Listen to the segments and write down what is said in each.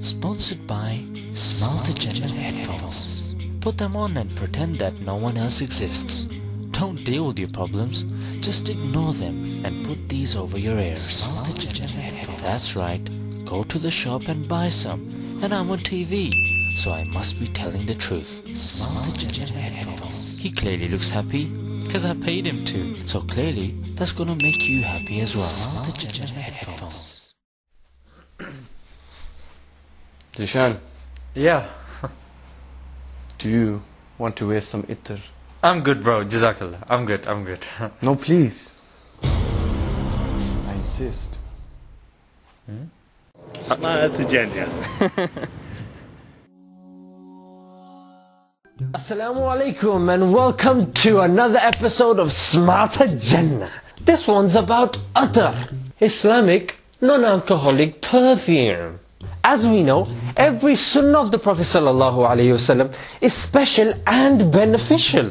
Sponsored by Smaltagen headphones. Put them on and pretend that no one else exists. Don't deal with your problems, just ignore them and put these over your ears. Smaltagen headphones. That's right, go to the shop and buy some. And I'm on TV, so I must be telling the truth. Smaltagen headphones. He clearly looks happy, because I paid him to. So clearly, that's gonna make you happy as well. Smaltagen headphones. Zishan. Yeah. Do you want to waste some Attar? I'm good, bro. Jazakallah. I'm good. No, please. I insist. Smile to Jannah. Assalamu alaikum and welcome to another episode of Smaltagen. This one's about Attar, Islamic non-alcoholic perfume. As we know, every sunnah of the Prophet ﷺ is special and beneficial.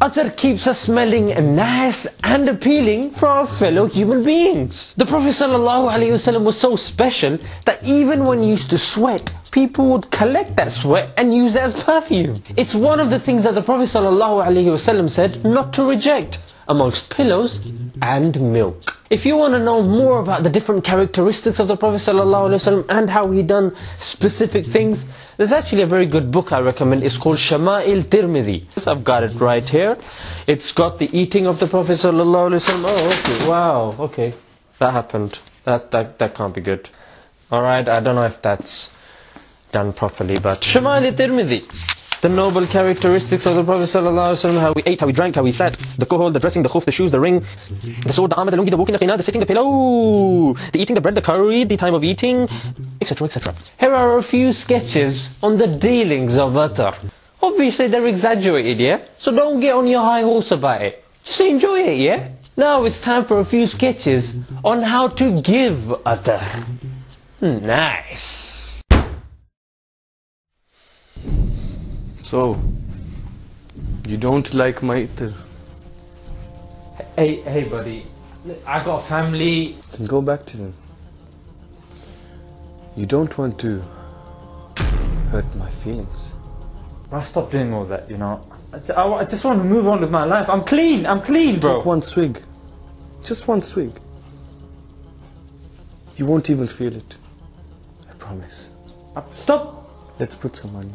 Attar keeps us smelling nice and appealing for our fellow human beings. The Prophet ﷺ was so special that even when he used to sweat, people would collect that sweat and use it as perfume. It's one of the things that the Prophet ﷺ said not to reject amongst pillows and milk. If you want to know more about the different characteristics of the Prophet ﷺ and how he done specific things, there's actually a very good book I recommend. It's called Shama'il Tirmidhi. I've got it right here. It's got the eating of the Prophet ﷺ. Oh, okay. Wow. Okay. That happened. That can't be good. Alright, I don't know if that's done properly, but Shama'il Tirmidhi. The noble characteristics of the Prophet ﷺ, how he ate, how he drank, how he sat, the kohol, the dressing, the khuf, the shoes, the ring, the sword, the armor, the lungi, the walking, the khina, the sitting, the pillow, the eating, the bread, the curry, the time of eating, etc, etc. Here are a few sketches on the dealings of Attar. Obviously they're exaggerated, yeah? So don't get on your high horse about it. Just enjoy it, yeah? Now it's time for a few sketches on how to give Attar. Nice. So, you don't like my Attar? Hey buddy, I got a family. Then go back to them. You don't want to hurt my feelings. I stopped doing all that, you know. I just want to move on with my life. I'm clean, just bro. Take one swig. Just one swig. You won't even feel it. I promise. Stop! Let's put some money.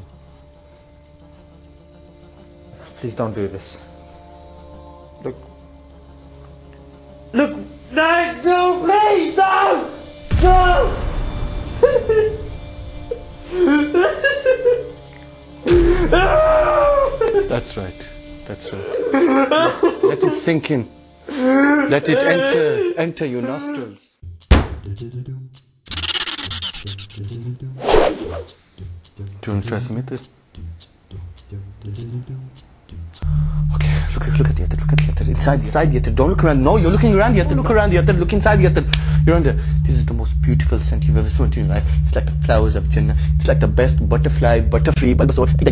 Please don't do this. Look, no, please, no! That's right. Let it sink in. Let it enter your nostrils. Don't transmit it. Okay, look at the Attar, inside the Attar, don't look around, no, you're looking around the Attar, look around the Attar, look inside the Attar, you're under. This is the most beautiful scent you've ever smelled in your life. It's like the flowers of Jannah, it's like the best butterfly, that you've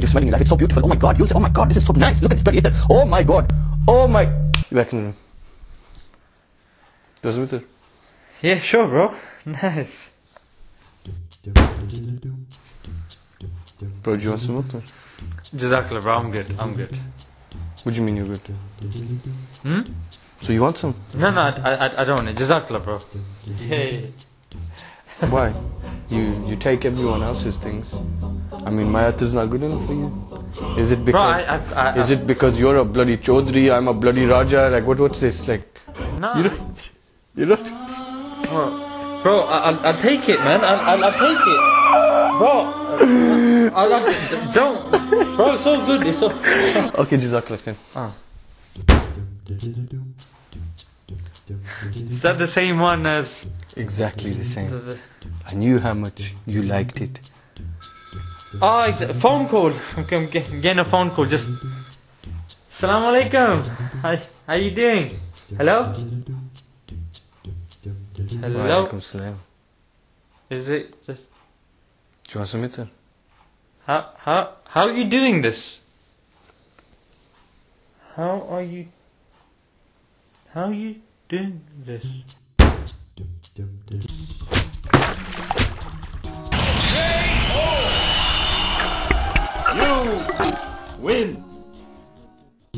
smelled in your life, it's so beautiful, oh my god, you'll say, oh my god, this is so nice, look at this bloody Attar, oh my, you back in the room. Does it matter? Yeah, sure bro, nice. Bro, do you want some water? Jazakallah bro, I'm good. What do you mean you're good? So you want some? No, I don't want it. Jazakallah bro. Hey. Why? You take everyone else's things. I mean, my Attar's not good enough for you? Is it because is it because you're a bloody Chaudhry, I'm a bloody Raja? Like what's this? Like no. You don't Bro, I'll take it man, I'll take it. Bro, don't. Bro, it's so good. Okay, Jazakallah khairun. Is that the same one as? Exactly the same. I knew how much you liked it. Oh, it's a phone call. I'm getting a phone call. Just. Assalamu alaikum. How you doing? Hello. Hello. Alaikum salam. Is it just? Do you want some Attar? How are you doing this? How are you doing this? Hey! Win!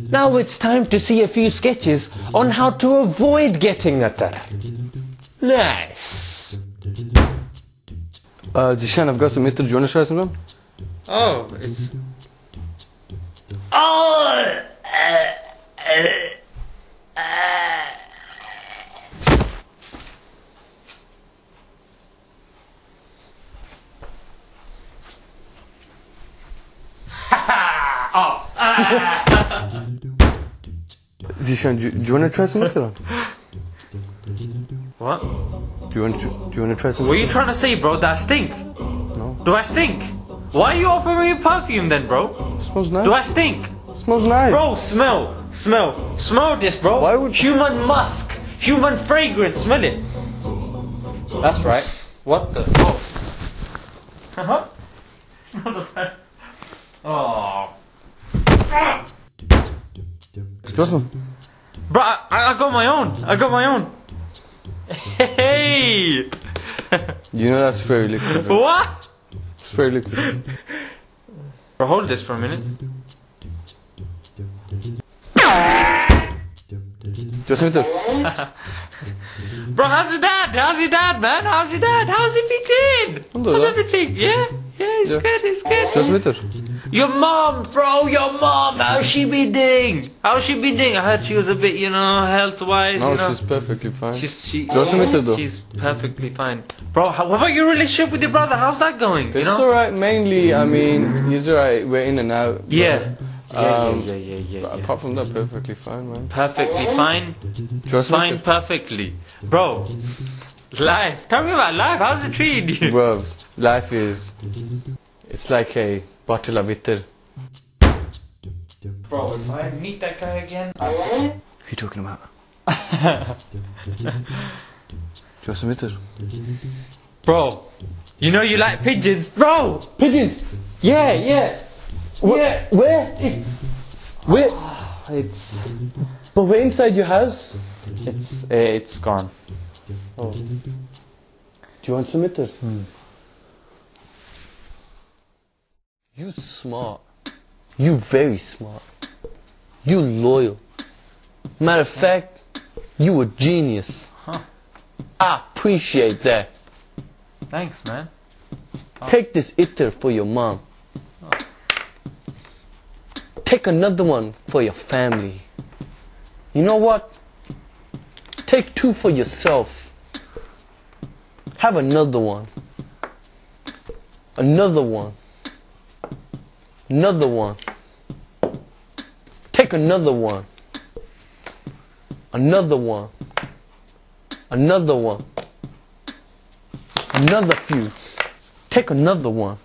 Now it's time to see a few sketches on how to avoid getting Attar. Nice! Jishan, I've got some Attar. Do you want to try some now? Oh, it's... Oh! Oh! Zishan, do you want to try some Attar? What? Do you want to try some? What are you trying to say, bro? Do I stink? No. Do I stink? Why are you offering me perfume then, bro? It smells nice. Do I stink? It smells nice. Bro, smell this, bro. Why would human musk, human fragrance, smell it. That's right. What the fuck? Uh huh. Oh. Listen. Bro, I got my own. Hey! You know that's very liquid. Right? What? It's very liquid. Bro, hold this for a minute. Just a minute. Bro, how's your dad? How's he been? How's everything? Yeah? Yeah, it's good, it's good. Just a minute. Your mom, bro, how's she been doing? I heard she was a bit, you know, health-wise, you know. No, she's perfectly fine. She's perfectly fine. Bro, what about your relationship with your brother? How's that going? It's alright, mainly, I mean, he's alright, we're in and out. Yeah. But apart from that, perfectly fine, man. Perfectly fine? Just fine perfectly. Bro, life. Tell me about life, how's it treating you? Bro, life is... It's like a... bottle of Attar. Bro, if I meet that guy again... Who are you talking about? Just Attar. Bro, you know you like pigeons. Bro! Pigeons! Yeah, yeah. Where? Where? But we're inside your house. It's gone. Oh. Do you want some Attar? You smart. You very smart. You loyal. Matter of fact, you a genius. Huh. I appreciate that. Thanks, man. Oh. Take this Attar for your mom. Oh. Take another one for your family. You know what? Take two for yourself. Have another one. Another one. Another one. Take another one. Another one. Another one. Another few. Take another one.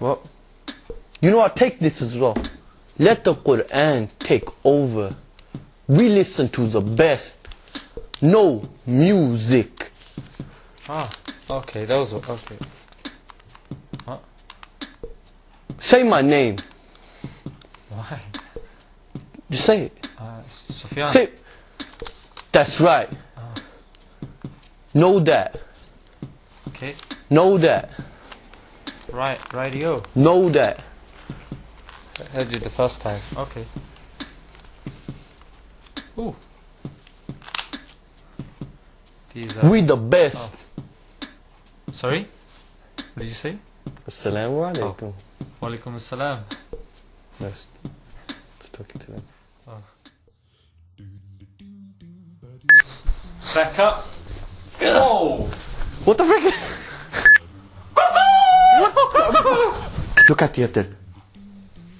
Well, you know, I take this as well. Let the Quran take over. We listen to the best. No music. Ah, okay, those are okay. Say my name. Why? Just say it. Sofiane. Say it. That's right. Know that. Okay. Know that. Right, radio. Know that. I heard you the first time. Okay. Ooh. These are... We the best. Oh. Sorry? What did you say? Assalamu alaikum. Oh. Walaikum assalam. Nice. Let's talk to them. Oh. Back up. Oh! What the frick? Look at the Attar.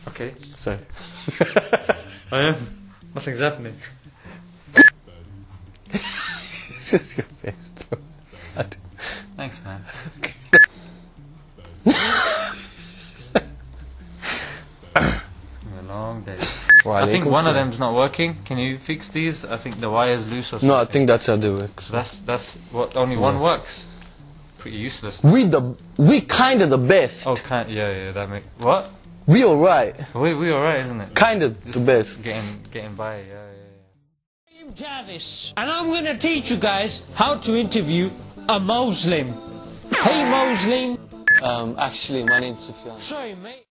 Okay. Sorry. I am. Nothing's happening. It's just your face, bro. Thanks, man. I think one of them's not working. Can you fix these? I think the wire's loose or something. No, I think that's how they work. That's what only one works. Pretty useless. We kind of the best. Oh, yeah, that makes what? We alright. We alright, isn't it? Kind of the best. Getting by. Yeah. I'm Jarvis, and I'm gonna teach you guys how to interview a Muslim. Hey, Muslim. Actually, my name's Sofiane. Sorry, mate.